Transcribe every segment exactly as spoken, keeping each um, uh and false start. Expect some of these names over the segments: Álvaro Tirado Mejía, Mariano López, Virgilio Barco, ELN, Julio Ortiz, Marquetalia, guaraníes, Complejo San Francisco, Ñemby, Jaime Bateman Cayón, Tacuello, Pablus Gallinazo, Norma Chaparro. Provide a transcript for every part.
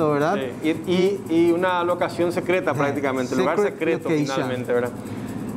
Exacto, ¿verdad? Sí. Y, y, y una locación secreta, sí, prácticamente, lugar secreto location. Finalmente, ¿verdad?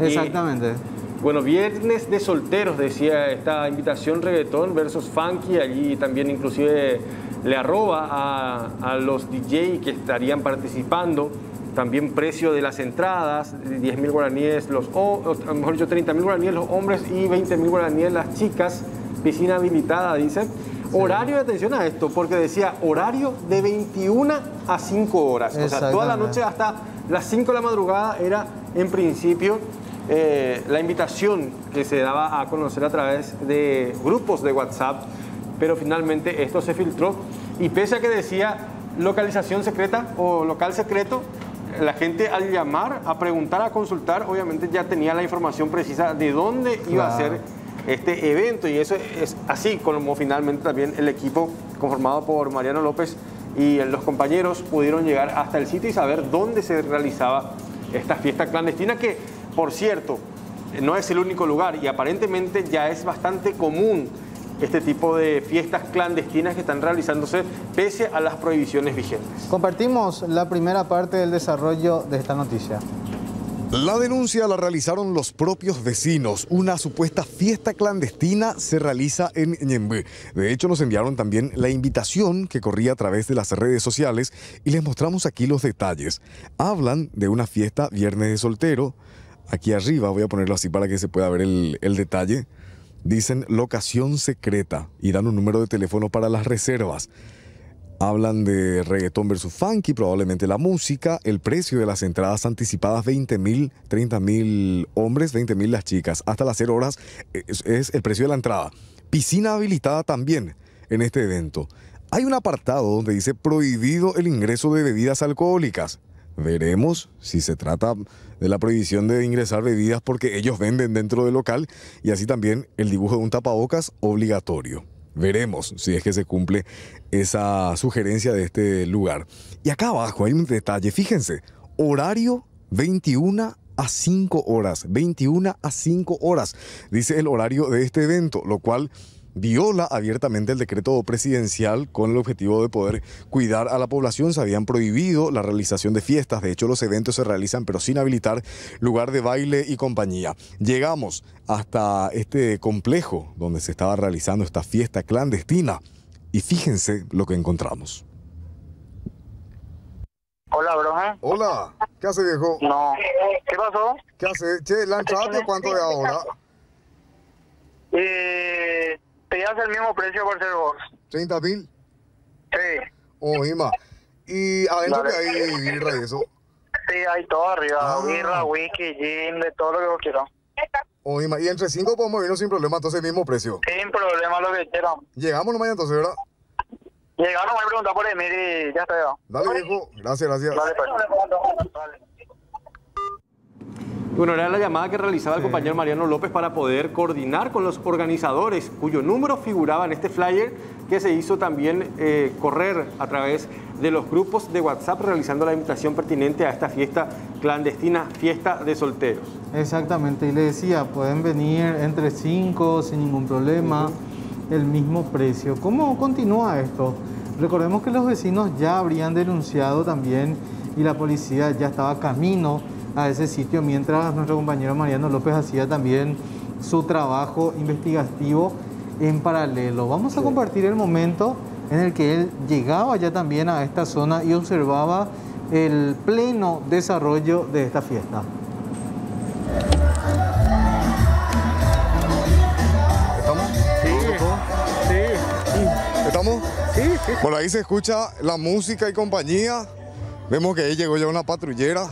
Exactamente. Y, bueno, Viernes de Solteros, decía esta invitación, reggaetón versus funky, allí también inclusive le arroba a, a los D J que estarían participando. También precio de las entradas, diez mil guaraníes, los, o mejor dicho, treinta mil guaraníes los hombres y veinte mil guaraníes las chicas, piscina habilitada, dice. Horario, atención a esto, porque decía horario de veintiuna a cinco horas. O sea, toda la noche hasta las cinco de la madrugada era, en principio, eh, la invitación que se daba a conocer a través de grupos de WhatsApp, pero finalmente esto se filtró. Y pese a que decía localización secreta o local secreto, la gente al llamar, a preguntar, a consultar, obviamente ya tenía la información precisa de dónde iba a ser este evento. Y eso es así como finalmente también el equipo conformado por Mariano López y los compañeros pudieron llegar hasta el sitio y saber dónde se realizaba esta fiesta clandestina, que por cierto no es el único lugar y aparentemente ya es bastante común este tipo de fiestas clandestinas que están realizándose pese a las prohibiciones vigentes. Compartimos la primera parte del desarrollo de esta noticia. La denuncia la realizaron los propios vecinos. Una supuesta fiesta clandestina se realiza en Ñemby. De hecho, nos enviaron también la invitación que corría a través de las redes sociales y les mostramos aquí los detalles. Hablan de una fiesta Viernes de Soltero. Aquí arriba voy a ponerlo así para que se pueda ver el, el detalle. Dicen locación secreta y dan un número de teléfono para las reservas. Hablan de reggaetón versus funky, probablemente la música, el precio de las entradas anticipadas, veinte mil, treinta mil hombres, veinte mil las chicas. Hasta las cero horas es, es el precio de la entrada. Piscina habilitada también en este evento. Hay un apartado donde dice prohibido el ingreso de bebidas alcohólicas. Veremos si se trata de la prohibición de ingresar bebidas porque ellos venden dentro del local, y así también el dibujo de un tapabocas obligatorio. Veremos si es que se cumple esa sugerencia de este lugar. Y acá abajo hay un detalle, fíjense, horario veintiuna a cinco horas, veintiuna a cinco horas, dice el horario de este evento, lo cual viola abiertamente el decreto presidencial con el objetivo de poder cuidar a la población. Se habían prohibido la realización de fiestas. De hecho, los eventos se realizan pero sin habilitar lugar de baile y compañía. Llegamos hasta este complejo donde se estaba realizando esta fiesta clandestina y fíjense lo que encontramos. Hola, broja. Hola. ¿Qué hace, viejo? No. ¿Qué pasó? ¿Qué hace? Che, ¿la entrada cuánto de ahora? Eh... Pedías el mismo precio por ser vos. ¿treinta mil? Sí. Oh, Ima. ¿Y adentro vale. Que hay birra y eso? Sí, hay todo arriba. Ah. Birra, whisky, gin, de todo lo que vos quieras. Oh, Ima. ¿Y entre cinco podemos irnos sin problema, entonces el mismo precio? Sin problema, lo que quieran. Llegamos nomás entonces, ¿verdad? Llegamos, me voy a preguntar por Emir y ya está. Ya. Dale, viejo. Gracias, gracias. Dale, pues. Dale. Bueno, era la llamada que realizaba el sí. compañero Mariano López para poder coordinar con los organizadores, cuyo número figuraba en este flyer que se hizo también eh, correr a través de los grupos de WhatsApp, realizando la invitación pertinente a esta fiesta clandestina, fiesta de solteros. Exactamente, y le decía, pueden venir entre cinco sin ningún problema, uh-huh. el mismo precio. ¿Cómo continúa esto? Recordemos que los vecinos ya habrían denunciado también y la policía ya estaba camino a ese sitio, mientras nuestro compañero Mariano López hacía también su trabajo investigativo en paralelo. Vamos a compartir el momento en el que él llegaba ya también a esta zona y observaba el pleno desarrollo de esta fiesta. ¿Estamos? Sí. Sí. ¿Estamos? Sí, sí. Por ahí se escucha la música y compañía. Vemos que ahí llegó ya una patrullera.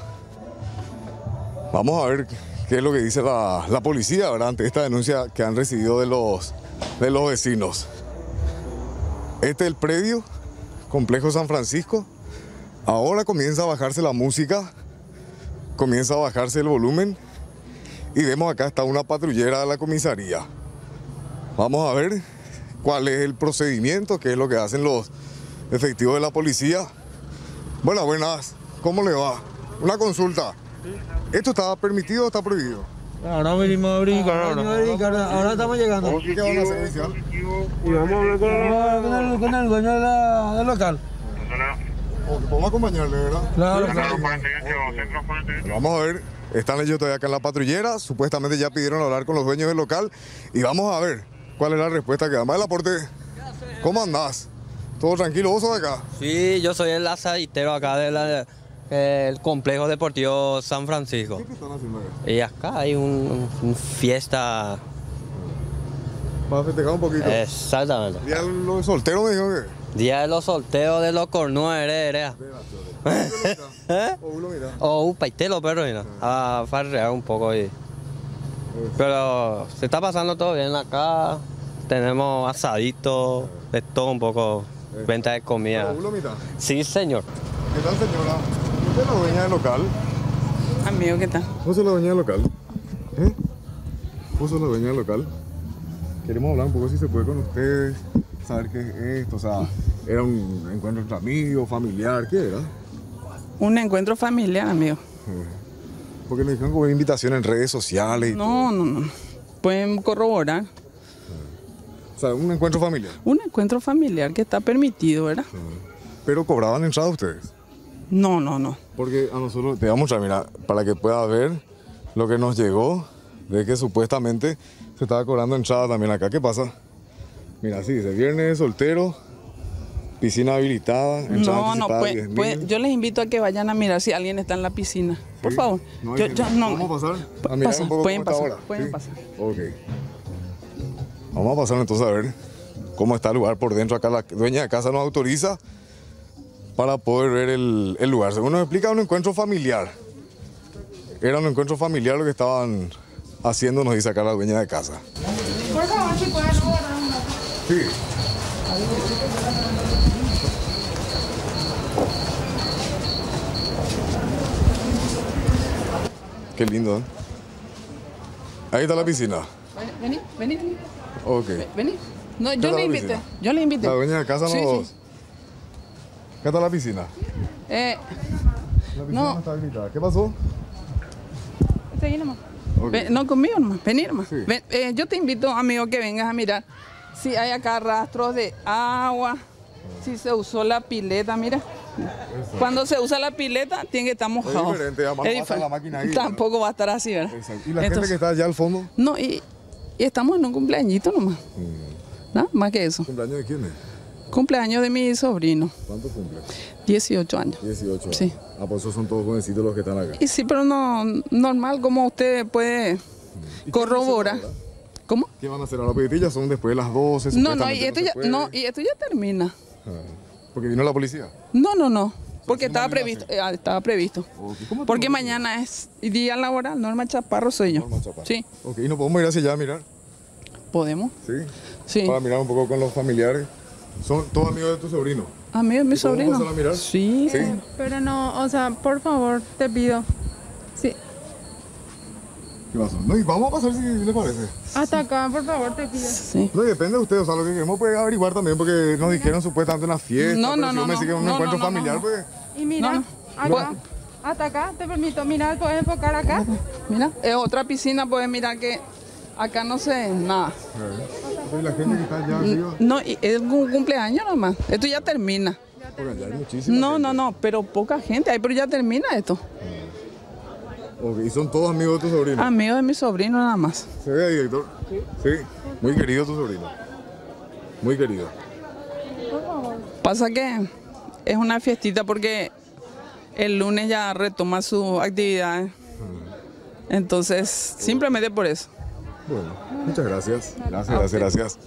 Vamos a ver qué es lo que dice la, la policía, ¿verdad?, ante esta denuncia que han recibido de los, de los vecinos. Este es el predio, Complejo San Francisco. Ahora comienza a bajarse la música, comienza a bajarse el volumen. Y vemos acá está una patrullera de la comisaría. Vamos a ver cuál es el procedimiento, qué es lo que hacen los efectivos de la policía. Buenas, buenas. ¿Cómo le va? Una consulta. ¿Esto está permitido o está prohibido? Ahora venimos a verificar, ahora. ahora. Ahora estamos llegando. ¿Qué van a hacer, oficial? Y vamos a hablar con el dueño del local. porque vamos a acompañarle, ¿verdad? Claro. Vamos a ver, están ellos todavía acá en la patrullera, supuestamente ya pidieron hablar con los dueños del local y vamos a ver cuál es la respuesta que da. Más el aporte, ¿cómo andás? ¿Todo tranquilo? ¿Vos sos de acá? Sí, yo soy el aceitero acá de la... el Complejo Deportivo San Francisco. ¿Qué están haciendo ahí? Y acá hay un, un fiesta. ¿Vas a festejar un poquito? Exactamente. ¿Día de los solteros me dijo que? Día de los solteros de los cornudos heredas. ¿Eh? O uno mira. O un paitelo, perro, mira. A farrear un poco ahí. Pero se está pasando todo bien acá. Tenemos asadito, de todo un poco. Venta de comida. ¿Uno mitad? Sí, señor. ¿Qué tal, señora? ¿Usted es la dueña del local? Amigo, ¿qué tal? ¿Vos sos la dueña del local? ¿Eh? ¿Vos sos la dueña del local? Queremos hablar un poco, si se puede, con ustedes, saber qué es esto, o sea, ¿era un encuentro entre amigos, familiar? ¿Qué era? Un encuentro familiar, amigo. Porque le dijeron que hubo invitación en redes sociales y no, todo. No, no. Pueden corroborar. O sea, un encuentro familiar. Un encuentro familiar que está permitido, ¿verdad? Sí. ¿Pero cobraban entrada ustedes? No, no, no. Porque a nosotros, te vamos a mostrar, mira, para que puedas ver lo que nos llegó, de que supuestamente se estaba cobrando entrada también acá. ¿Qué pasa? Mira, así dice, viernes soltero, piscina habilitada, entrada no, anticipada, no, pues, pues yo les invito a que vayan a mirar si alguien está en la piscina. Sí, por favor. No yo, yo, no. ¿Vamos a pasar? A mirar pasa, un poco pueden cómo pasar, está ahora. Pueden ¿sí? pasar. Ok. Vamos a pasar entonces a ver cómo está el lugar por dentro. Acá la dueña de casa nos autoriza para poder ver el, el lugar. Según nos explica, un encuentro familiar. Era un encuentro familiar lo que estaban haciendo, nos dice acá la dueña de casa. Por favor, si pueden guardar un rato. Sí. Qué lindo, ¿eh? Ahí está la piscina. Vení, vení, vení. Ok. Vení. No, yo le invité, yo le invité. La dueña de casa no... Sí, sí. ¿Qué está la piscina? Eh, la piscina no. No está habilitada. ¿Qué pasó? Seguí nomás. Okay. Ven, no, conmigo nomás. Vení nomás. Sí. Ven, eh, yo te invito, amigo, que vengas a mirar si hay acá rastros de agua, ah. si se usó la pileta, mira. Eso. Cuando se usa la pileta, tiene que estar mojado. Es diferente, además es no va a la máquina ahí. Tampoco ¿no? va a estar así, ¿verdad? Exacto. ¿Y la Entonces, gente que está allá al fondo? No, y, y estamos en un cumpleañito nomás. Mm. Nada más que eso. ¿Cumpleaños de quién es? Cumpleaños de mi sobrino. ¿Cuánto cumple? dieciocho años. dieciocho años. Sí. Ah, por eso son todos jovencitos los que están acá. Y sí, pero no, normal, como usted puede corroborar. ¿Cómo? ¿Qué van a hacer ahora? Porque ya son después de las doce. No, no, y esto, no, ya, no, y esto ya termina. Ah, ¿porque vino la policía? No, no, no. Porque estaba previsto, eh, estaba previsto. Okay. ¿Cómo porque no mañana no? es día laboral, Norma Chaparro soy yo. Norma Chaparro. Sí. Ok, ¿y nos podemos ir hacia allá a mirar? ¿Podemos? Sí. Sí. Para mirar un poco con los familiares. ¿Son todos amigos de tu sobrino? ¿Amigos de mi sobrino? ¿Vamos a mirar? Sí. ¿Sí? Eh, pero no, o sea, por favor, te pido. Sí. ¿Qué pasó? No, y vamos a pasar si le parece. Hasta acá, por favor, te pido. Sí. No, depende de usted, o sea, lo que queremos puede averiguar también, porque nos dijeron supuestamente una fiesta. No, no, no. Si no, me no, no, un no, encuentro no, familiar, no, no. pues... Y mira, no, no. acá, no. hasta acá, te permito, mira, puedes enfocar acá. Mira, es otra piscina, puedes mirar que... Acá no sé nada. ¿Y la gente que está allá arriba? No, es un cumpleaños nomás. Esto ya termina. Ya termina. Hay muchísima no, gente. no, no, pero poca gente hay, pero ya termina esto. Okay. ¿Y son todos amigos de tu sobrino? Amigos de mi sobrino nada más. ¿Se ve ahí, director? Sí. Sí. Muy querido tu sobrino. Muy querido. Por favor. Pasa que es una fiestita porque el lunes ya retoma sus actividades. Entonces, simplemente por eso. Bueno, muchas gracias. Gracias, gracias, gracias.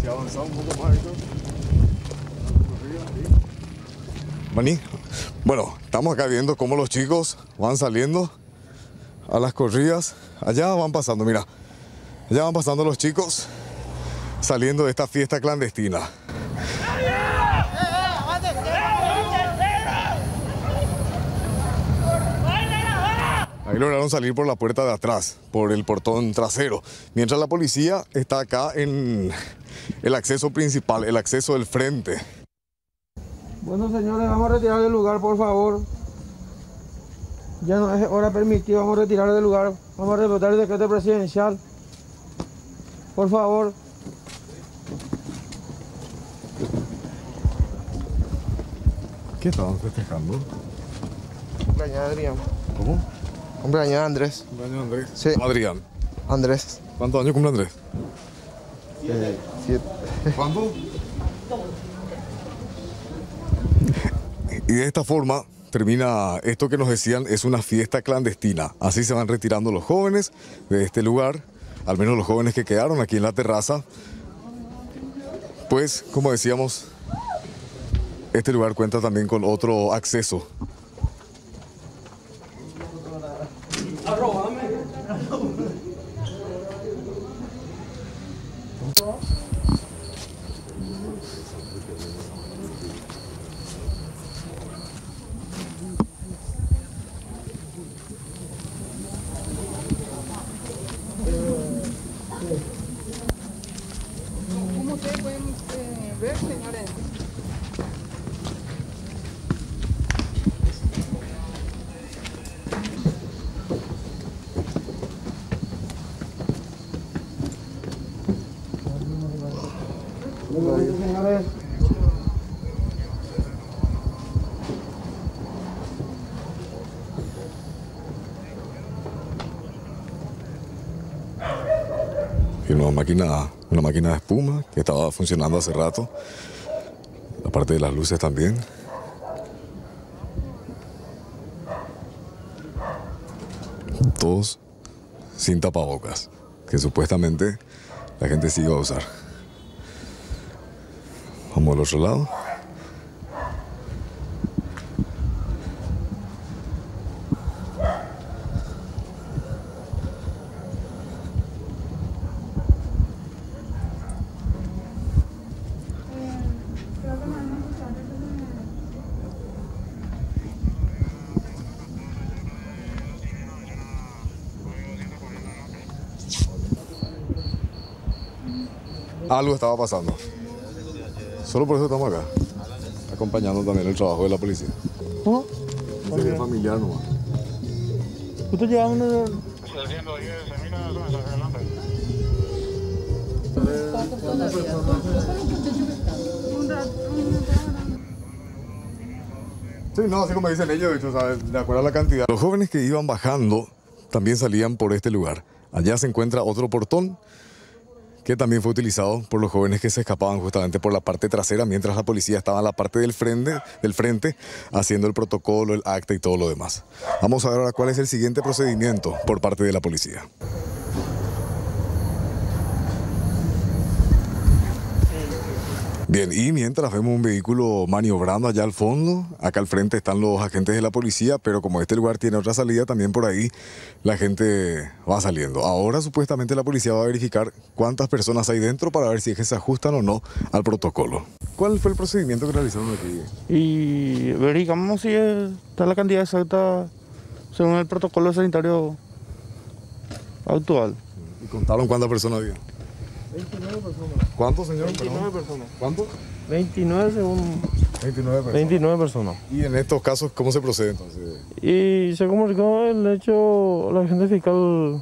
Se ha avanzado un poco más, Héctor. Maní, bueno, estamos acá viendo cómo los chicos van saliendo a las corridas. Allá van pasando, mira. Ya van pasando los chicos saliendo de esta fiesta clandestina. Ahí lograron salir por la puerta de atrás, por el portón trasero. Mientras la policía está acá en el acceso principal, el acceso del frente. Bueno, señores, vamos a retirar del lugar, por favor. Ya no es hora permitida, vamos a retirar del lugar. Vamos a respetar el decreto presidencial. Por favor. ¿Qué estaban festejando? Cumpleaños de Adrián. ¿Cómo? Cumpleaños de Andrés. ¿Cumpleaños de Andrés? Sí. Adrián. Andrés. ¿Cuántos años cumple Andrés? Siete. Siete. ¿Cuántos? Y de esta forma termina esto que nos decían, es una fiesta clandestina. Así se van retirando los jóvenes de este lugar, al menos los jóvenes que quedaron aquí en la terraza. Pues, como decíamos, este lugar cuenta también con otro acceso. Como ustedes pueden eh, ver, señores, una máquina, una máquina de espuma que estaba funcionando hace rato, la parte de las luces también. Todos sin tapabocas, que supuestamente la gente sí iba a usar. Vamos al otro lado. Algo estaba pasando. Solo por eso estamos acá, acompañando también el trabajo de la policía. ¿Cómo? Sería familiar nomás. ¿Usted lleva una...? Sí, no, así como dicen ellos, de hecho, ¿sabes? De acuerdo a la cantidad. Los jóvenes que iban bajando también salían por este lugar. Allá se encuentra otro portón que también fue utilizado por los jóvenes que se escapaban justamente por la parte trasera, mientras la policía estaba en la parte del frente, del frente haciendo el protocolo, el acta y todo lo demás. Vamos a ver ahora cuál es el siguiente procedimiento por parte de la policía. Bien, y mientras vemos un vehículo maniobrando allá al fondo, acá al frente están los agentes de la policía, pero como este lugar tiene otra salida, también por ahí la gente va saliendo. Ahora supuestamente la policía va a verificar cuántas personas hay dentro para ver si es que se ajustan o no al protocolo. ¿Cuál fue el procedimiento que realizaron aquí? Y verificamos si está la cantidad exacta según el protocolo sanitario actual. ¿Y contaron cuántas personas había? veintinueve personas. ¿Cuántos, señor? veintinueve personas. ¿Cuántos? veintinueve según... veintinueve personas. veintinueve personas. ¿Y en estos casos cómo se procede entonces? Y se comunicó el hecho la agente fiscal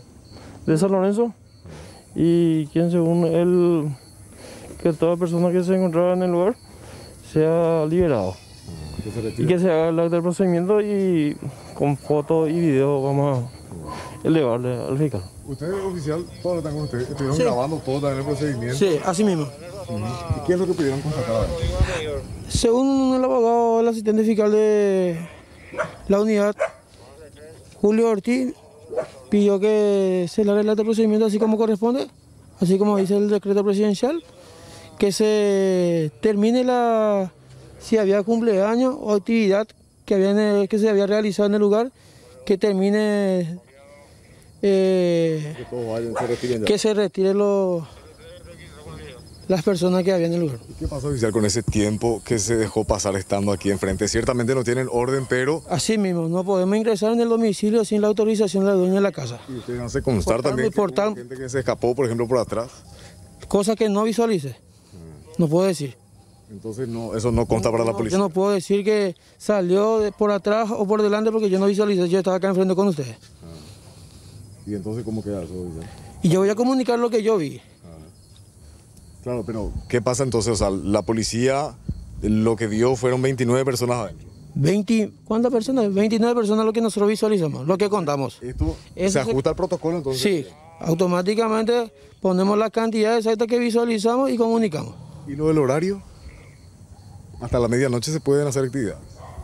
de San Lorenzo y quien según él que toda persona que se encontraba en el lugar sea liberado. ¿Que se retira? Y que se haga el acta del procedimiento y con fotos y videos vamos a elevarle al fiscal. Ustedes, oficial, todos lo están con ustedes. Estuvieron sí. grabando todo también el procedimiento. Sí, así mismo. Uh-huh. ¿Y qué es lo que pudieron constatar? Según el abogado, el asistente fiscal de la unidad, Julio Ortiz, pidió que se le arregle el procedimiento así como corresponde, así como dice el decreto presidencial, que se termine la si había cumpleaños o actividad que, había en el, que se había realizado en el lugar, que termine... Eh, que se retiren los las personas que había en el lugar. ¿Qué pasó, oficial, con ese tiempo que se dejó pasar estando aquí enfrente? Ciertamente no tienen orden, pero... Así mismo, no podemos ingresar en el domicilio sin la autorización de la dueña de la casa. ¿Y ustedes hace constar por también por que tal... hubo gente que se escapó, por ejemplo, por atrás? Cosa que no visualice, mm. no puedo decir. Entonces no, eso no consta no, para la policía. Yo no puedo decir que salió de por atrás o por delante porque yo no visualicé, yo estaba acá enfrente con ustedes. Ah. ¿Y entonces cómo queda eso? Y yo voy a comunicar lo que yo vi. Ah. Claro, pero ¿qué pasa entonces? O sea, la policía lo que vio fueron veintinueve personas adentro. veinte, ¿cuántas personas? veintinueve personas lo que nosotros visualizamos, lo que contamos. ¿Esto eso se ajusta al protocolo entonces? Sí, automáticamente ponemos la cantidad exacta que visualizamos y comunicamos. ¿Y lo del horario? ¿Hasta la medianoche se pueden hacer actividades?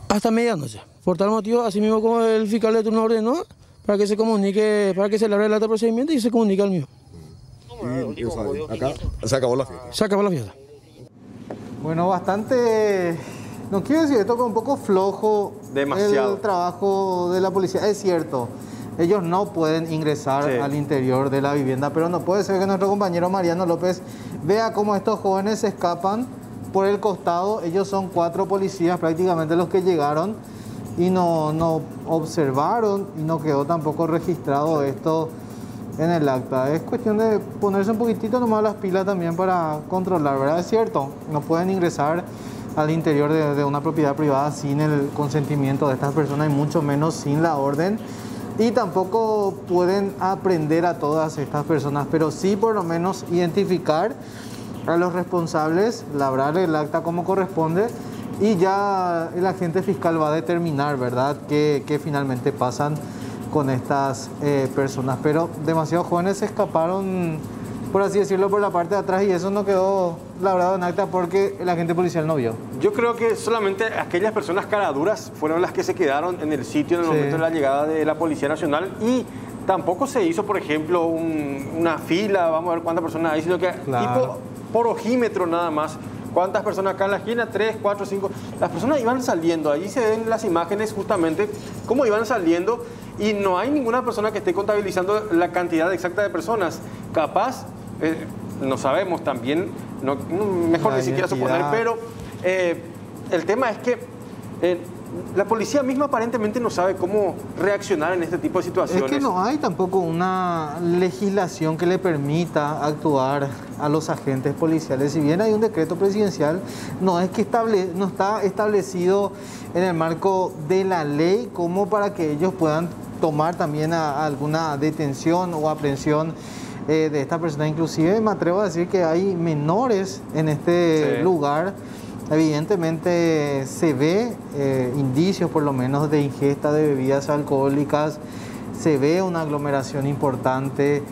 Hasta medianoche. Por tal motivo, así mismo como el fiscal de turno ordenó, para que se comunique, para que se le arregle el procedimiento y se comunique al mío. Y, o sea, acá se acabó la fiesta. Se acabó la fiesta. Bueno, bastante... No quiero decir esto, con un poco flojo. Demasiado. El trabajo de la policía. Es cierto, ellos no pueden ingresar sí. al interior de la vivienda, pero no puede ser que nuestro compañero Mariano López vea cómo estos jóvenes se escapan por el costado. Ellos son cuatro policías prácticamente los que llegaron y no, no observaron y no quedó tampoco registrado sí. esto en el acta. Es cuestión de ponerse un poquitito nomás las pilas también para controlar, ¿verdad? Es cierto, no pueden ingresar al interior de, de una propiedad privada sin el consentimiento de estas personas y mucho menos sin la orden, y tampoco pueden aprender a todas estas personas, pero sí por lo menos identificar a los responsables, labrar el acta como corresponde y ya el agente fiscal va a determinar, ¿verdad?, qué, qué finalmente pasan con estas eh, personas. Pero demasiados jóvenes se escaparon, por así decirlo, por la parte de atrás y eso no quedó labrado en acta porque el agente policial no vio. Yo creo que solamente aquellas personas caraduras fueron las que se quedaron en el sitio en el sí. momento de la llegada de la Policía Nacional y tampoco se hizo, por ejemplo, un, una fila, vamos a ver cuántas personas hay, sino que claro. tipo por ojímetro nada más. ¿Cuántas personas acá en la esquina? Tres, cuatro, cinco. Las personas iban saliendo. Allí se ven las imágenes justamente cómo iban saliendo y no hay ninguna persona que esté contabilizando la cantidad exacta de personas. Capaz, eh, no sabemos también, no, mejor la ni siquiera suponer, pero eh, el tema es que eh, la policía misma aparentemente no sabe cómo reaccionar en este tipo de situaciones. Es que no hay tampoco una legislación que le permita actuar a los agentes policiales. Si bien hay un decreto presidencial, no es que estable, no está establecido en el marco de la ley como para que ellos puedan tomar también a, a alguna detención o aprehensión Eh, de esta persona. Inclusive me atrevo a decir que hay menores en este sí. lugar. Evidentemente se ve eh, indicios por lo menos de ingesta de bebidas alcohólicas, se ve una aglomeración importante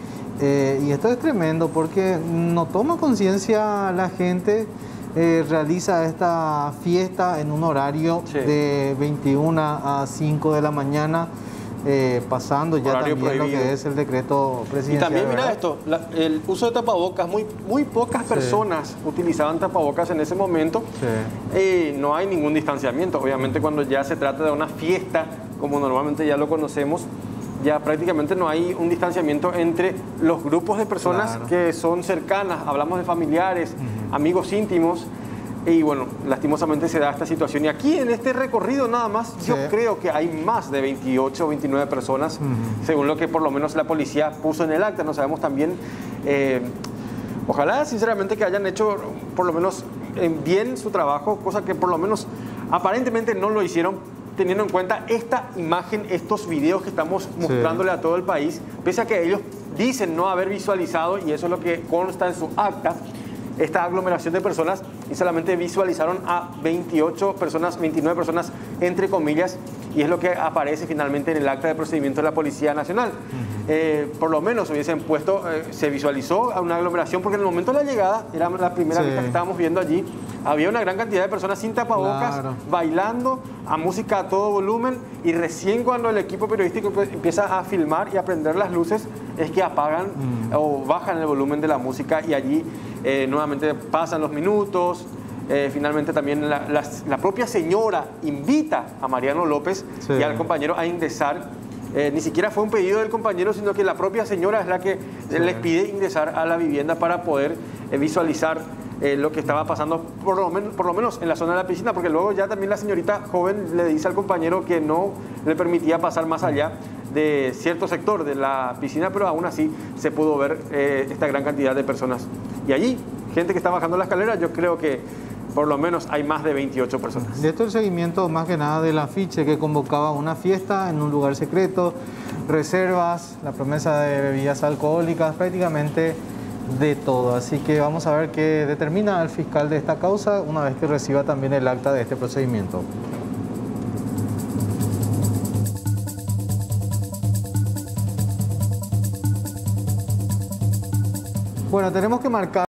eh, y esto es tremendo porque no toma conciencia la gente, eh, realiza esta fiesta en un horario sí. de veintiuna a cinco de la mañana. Eh, pasando ya también prohibido. Lo que es el decreto presidencial. Y también mira esto, la, el uso de tapabocas, muy, muy pocas personas sí. utilizaban tapabocas en ese momento. Sí. Eh, no hay ningún distanciamiento, obviamente cuando ya se trata de una fiesta, como normalmente ya lo conocemos, ya prácticamente no hay un distanciamiento entre los grupos de personas claro. que son cercanas, hablamos de familiares, uh-huh. amigos íntimos. Y bueno, lastimosamente se da esta situación. Y aquí en este recorrido nada más, sí. yo creo que hay más de veintiocho o veintinueve personas, uh-huh. según lo que por lo menos la policía puso en el acta. No sabemos también, eh, ojalá sinceramente que hayan hecho por lo menos eh, bien su trabajo, cosa que por lo menos aparentemente no lo hicieron, teniendo en cuenta esta imagen, estos videos que estamos mostrándole sí. a todo el país, pese a que ellos dicen no haber visualizado, y eso es lo que consta en su acta, esta aglomeración de personas, y solamente visualizaron a veintiocho personas, veintinueve personas, entre comillas, y es lo que aparece finalmente en el acta de procedimiento de la Policía Nacional. Uh-huh. eh, por lo menos hubiesen puesto, eh, se visualizó a una aglomeración, porque en el momento de la llegada, era la primera sí. vista que estábamos viendo allí, había una gran cantidad de personas sin tapabocas, claro. bailando, a música a todo volumen, y recién cuando el equipo periodístico empieza a filmar y a prender las luces, es que apagan uh-huh. o bajan el volumen de la música, y allí... Eh, nuevamente pasan los minutos, eh, finalmente también la, la, la propia señora invita a Mariano López sí. y al compañero a ingresar. Eh, ni siquiera fue un pedido del compañero, sino que la propia señora es la que sí. les pide ingresar a la vivienda para poder eh, visualizar eh, lo que estaba pasando, por lo, men por lo menos en la zona de la piscina, porque luego ya también la señorita joven le dice al compañero que no le permitía pasar más allá de cierto sector de la piscina, pero aún así se pudo ver eh, esta gran cantidad de personas. Y allí, gente que está bajando la escalera, yo creo que por lo menos hay más de veintiocho personas. De esto el seguimiento más que nada del afiche que convocaba una fiesta en un lugar secreto, reservas, la promesa de bebidas alcohólicas, prácticamente de todo. Así que vamos a ver qué determina el fiscal de esta causa una vez que reciba también el acta de este procedimiento. Bueno, tenemos que marcar...